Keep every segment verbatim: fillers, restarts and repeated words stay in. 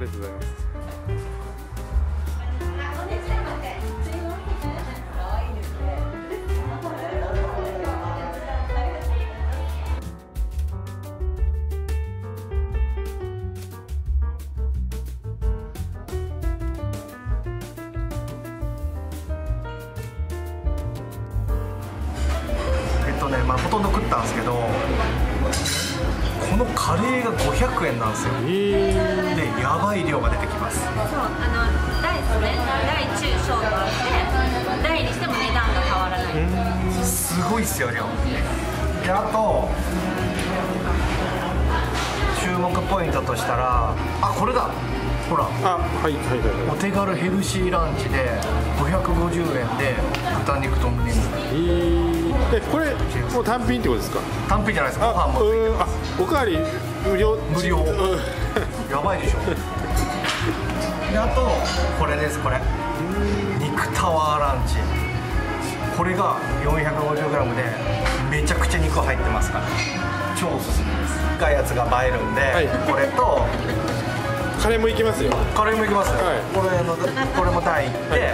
りがとうございます。まあ、ほとんど食ったんですけど、このカレーがごひゃくえんなんですよ。で、やばい量が出てきます。そう、あの大ですね、大中小とあって、大にしても値段が変わらない。すごいっすよ、量で。あと注目ポイントとしたら、あ、これだ、ほら、あ、はいはいはいはい、お手軽ヘルシーランチでごひゃくごじゅうえんで豚肉と胸肉。えー、これもう単品ってことですか？単品じゃないです。ご飯もついてます。おかわり無料。無料やばいでしょで、あとこれです。これ肉タワーランチ、これが よんひゃくごじゅうグラム でめちゃくちゃ肉入ってますから超おすすめです。深いやつが映えるんで、はい、これとカレーも行きますよ。カレーも行きます。はい、これの、これもタイ行って、はい、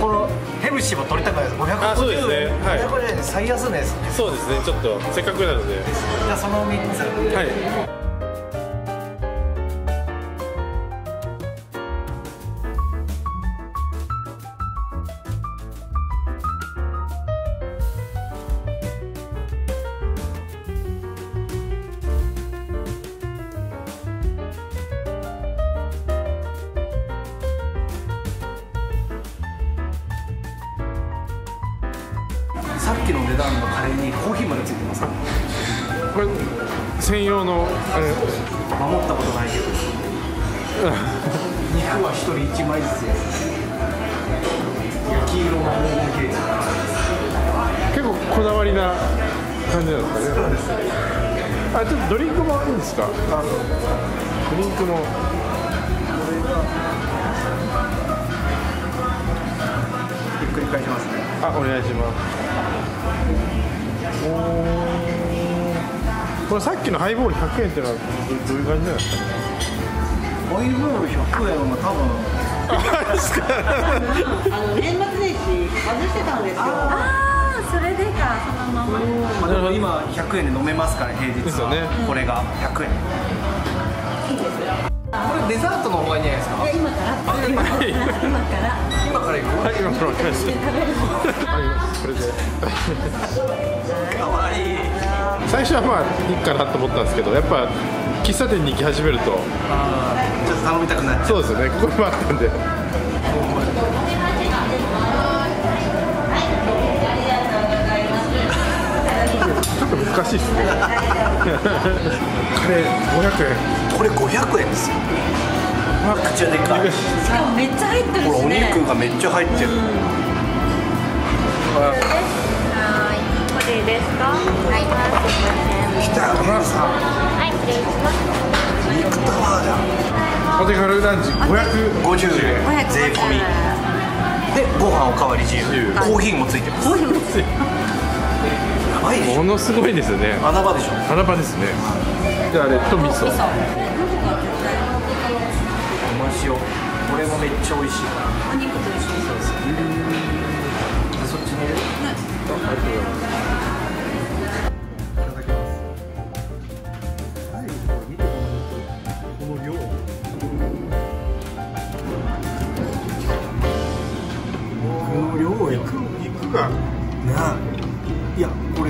このヘルシーも取りたくないです。ごひゃくごじゅうえん、ごひゃくごじゅうえん最安値です。そうですね。ちょっとせっかくなので。じゃあそのみっつ。はい。さっきの値段のカレーにコーヒーまでついてます。これ専用のあれ。守ったことないけど。肉は一人一枚ずつです。焼き色も黄金系。結構こだわりな感じなんですかね。そうです。あ、ちょっとドリンクもあるんですか。あのドリンクも。ひっくり返しますね。あ、お願いします。お、これさっきのハイボールひゃくえんってのはどういう感じなんですかね。ハイボールひゃくえんは多分あの年末年始外してたんですよ。ああ、それでか、そのまま。まあでも今ひゃくえんで飲めますから、平日はね。これがひゃくえん。いいですよ。これデザートの方がいいんじゃないですか。今から今から今から今から行こう。はい、今から行きました。これでかわいい。最初はまあいいかなと思ったんですけど、やっぱ喫茶店に行き始めるとちょっと頼みたくなっちゃう。そうですよね、ここにもあったんで。ちょっと難しいですねカレーごひゃくえん、これごひゃくえんですよ。めちゃくちゃでかい。しかもめっちゃ入ってるしね。お肉がめっちゃ入ってる。これいいですか？はい、来た、お母さん。はい、失礼します。肉タワーじゃん。お手軽ランチごひゃくごじゅうえん、税込み。で、ご飯おかわり自由。コーヒーもついてます。コーヒーもついてます。ものすごいですよね。穴場でしょ。穴場ですね。じゃあ、レッド味噌。ごま塩。これもめっちゃ美味しいから。お肉と一緒に。そっちに入れる。いただきます。はい、見てこの量。この量や。肉が。な。いや、これ。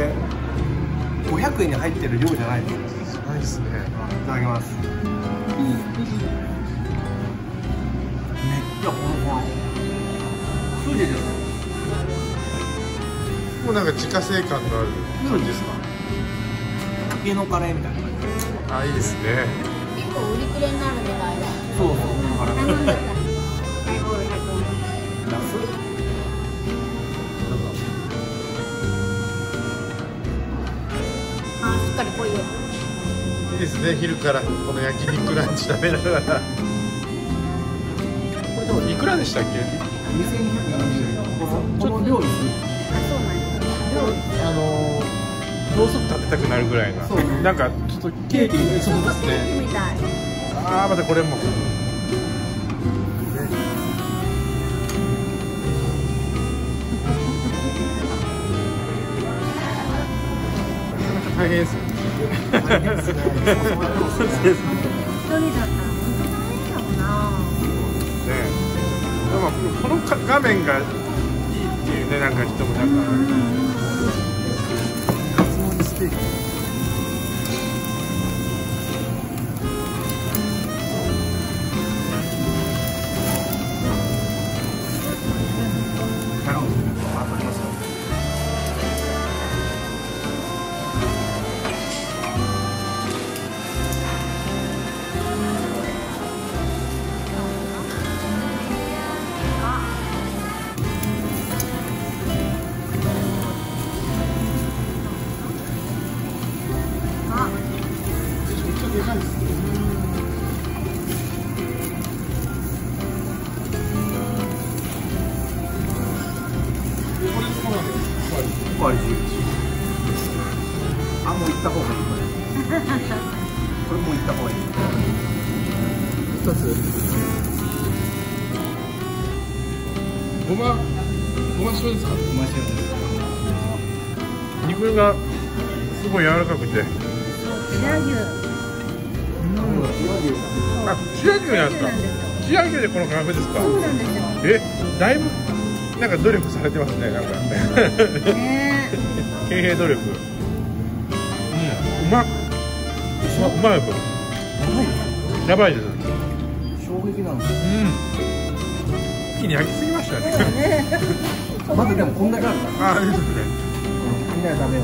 ごひゃくえんに入ってる量じゃないです。ないですね。いただきます。いい。めっちゃほろほろ。そうじゃない。もうなんか自家製感がある感じですか。家のカレーみたいな感じ。あ、いいですね。結構売り切れになるみたいな。そうそう、ハイボールひゃくえん。あ、しっかり濃いよ。いいですね、昼からこの焼肉ランチ食べながら。これでもいくらでしたっけ？にせんにひゃくえん。この料理。あのー、ろうそく立てたくなるぐらいな、なんかちょっとケーキみたい。ああ、またこれも。大変ですよ。大変ですね。一人だったら本当大変だもんな。ねえ。でもこの画面がいいっていうね、なんか人もなんかあるけど。カツモリステーキ。あ、もう行った方がいい。これもう行った方がいい。一つ。ごま。ごま塩ですか。ごま塩です。肉が。すごい柔らかくて。白牛。うん、白牛。あ、白牛なんですか。白牛でこの価格ですか。そうなんですよ。え、だいぶ。なんか努力されてますね、なんか。ねえ。経営努力。うまっ、うまい分。やばいです。衝撃なんです。うん。一気に焼きすぎましたね。まだでもこんな感じ。ああ、いいですね。みんなダメよ。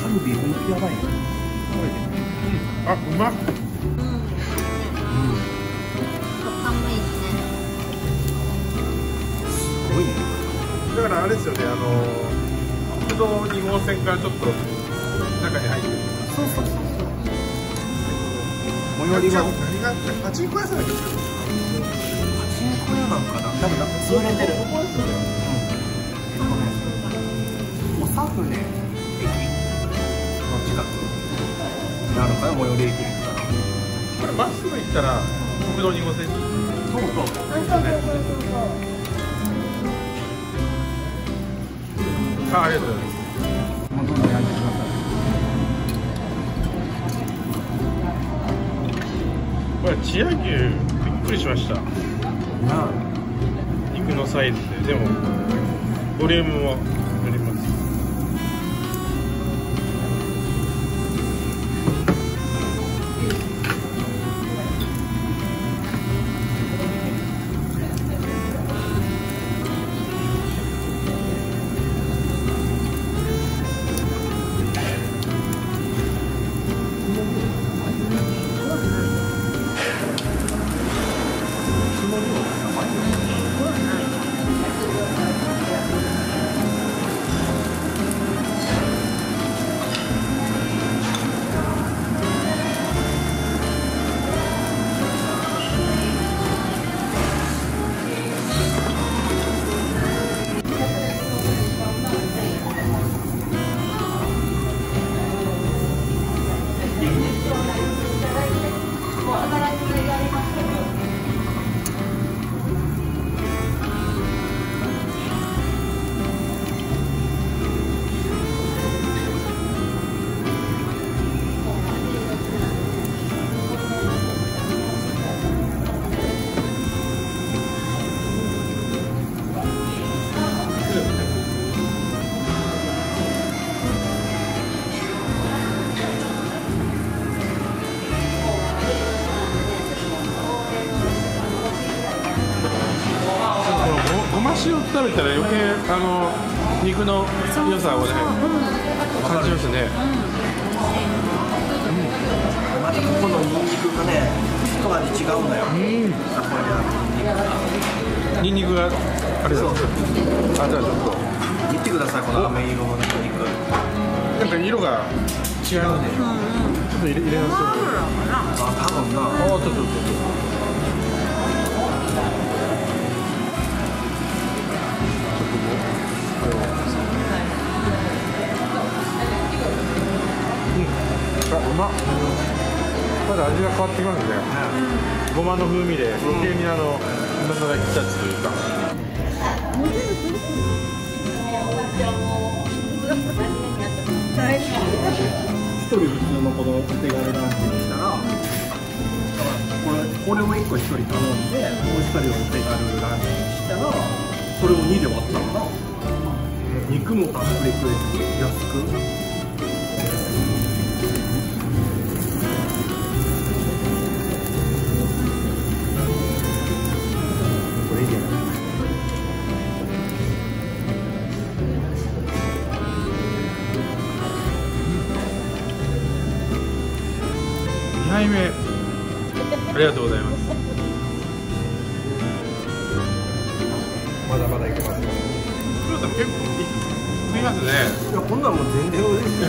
カルビ本当やばいよ。あ、うまっ。食感もいいですね。すごいね。だからあれですよね、あの。に号線からちょっと中に入ってる。そうそうそうそう。最寄りは何があってパチンコ屋さんだけど。パチンコ屋なんかな。多分それてる。ここですよね。もうサフネ駅の近くなのかな、最寄り駅から。これまっすぐ行ったら国道に号線。そうそう。あ、ありがとうございます。もうどんどん焼いてください。これ千屋牛びっくりしました。なあ、肉のサイズででもボリュームもあります。食べたら余計あの肉の良さをね感じますね。またここのニンニクがね一味違うんだよ。ニンニクがあれだ。あ、じゃあちょっと見てください、この飴色のニンニク。なんか色が違うね。ちょっと入れ直そう。あ、多分な。あ、ちょっとちょっと。まだ味が変わってきますね。ごまの風味で余計にあの旨さが引き立つというか。一人普通のこのお手軽ランチにしたら、これこれもいっこひとり頼んで、もうひとりをお手軽ランチにしたら、それをにで割ったから、肉もたっぷり食えて安く。にはいめ、ありがとうございます。まだまだいけますね。黒田結構食いますね。いや、こんなんもう全然嬉しい。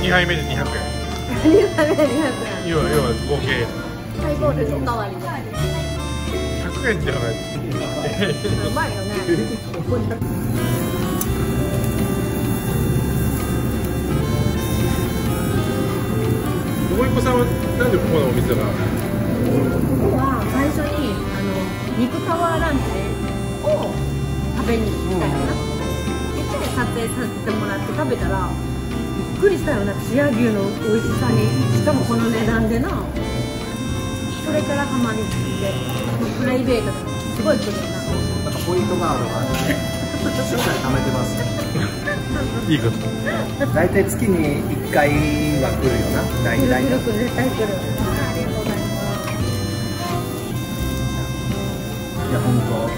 にはいめでにひゃくえん。にはいめでにひゃくえん。要は要は合計。ハイボールおかわりで。ひゃくえんってのがうまいよね。桃彦さんはなんでここのお店が？ここは最初にあの肉タワーランチを食べに行きたいな。で撮影させてもらって食べたら。びっくりしたような千屋牛の美味しさに、しかもこの値段でな。それからハマりすぎて、プライベートすごい綺麗な。そうそう、なんかポイントがあるわね。しっかり貯めてますね。いいこと。大体月に一回は来るよな。大体。来る来る絶対来る。ありがとうございます。いや本当。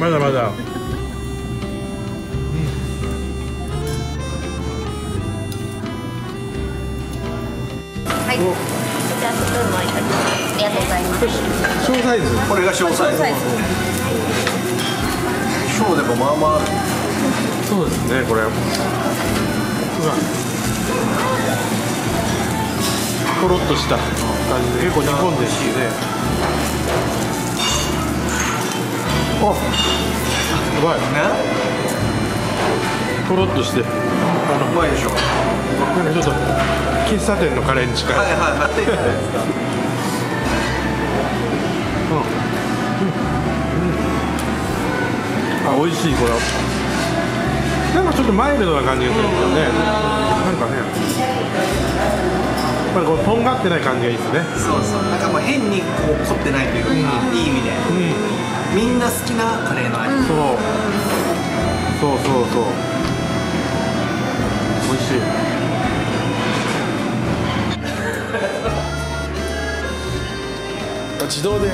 まだまだ。はい。じゃあスプーンもいただきます。ありがとうございます。小サイズ。これが小サイズ。小でもまあまあ。そうですね、これ。うわ。とろっとした感じで結構煮込んでるしね。うまいね。とろっとしてうまいでしょ。なんかちょっと喫茶店のカレーに近い。はいはいはい。うんうん。あ、美味しいこれ。なんかちょっとマイルドな感じがするんですよね。なんかね。やっぱりこうとんがってない感じがいいですね。そうそう。なんかもう変にこう凝ってないというか、うん、いい意味で。うん。みんな好きなカレーの味、うん、そうそうそうそう、美味しい。自動で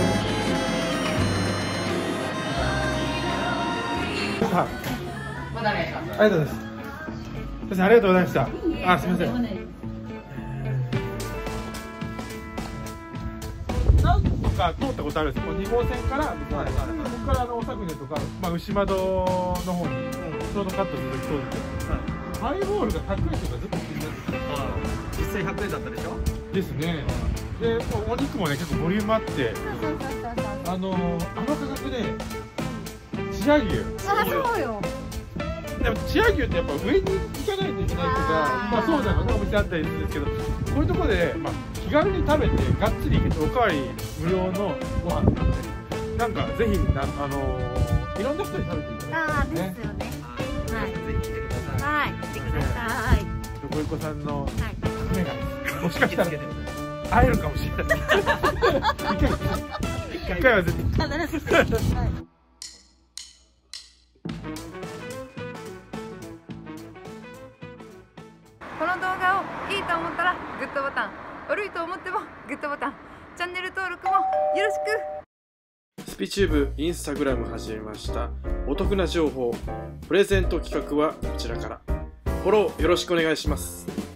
まだね、ありがとうございます。ありがとうございました。あ、すみません。通ったことあるんですよ。にごうせんから、ここからあのおさくねとか、まあ、牛窓の方にちょうどカットするときそうですけど、ハイボールがひゃくえんとかずっと気になってた。実際ひゃくえんだったでしょ。いですね。でお肉もね結構ボリュームあって、あのあの価格で千屋牛。あ、そうよ。でも千屋牛ってやっぱ上に行かないといけないとか、まあそうだろうね、お店あったりするんですけど、こういうところでまあ気軽に食べてがっつりいけて、おかわり無料のご飯だったり、なんかぜひなあのいろんな人に食べていただきたいですね。はい、来てください。ごいこさんの夢が、はい、もしかしたら会えるかもしれない。一回、一回は絶対。必ず。はい。この動画をいいと思ったらグッドボタン、悪いと思ってもグッドボタン、チャンネル登録もよろしく。スピチューブインスタグラム始めました。お得な情報プレゼント企画はこちらから。フォローよろしくお願いします。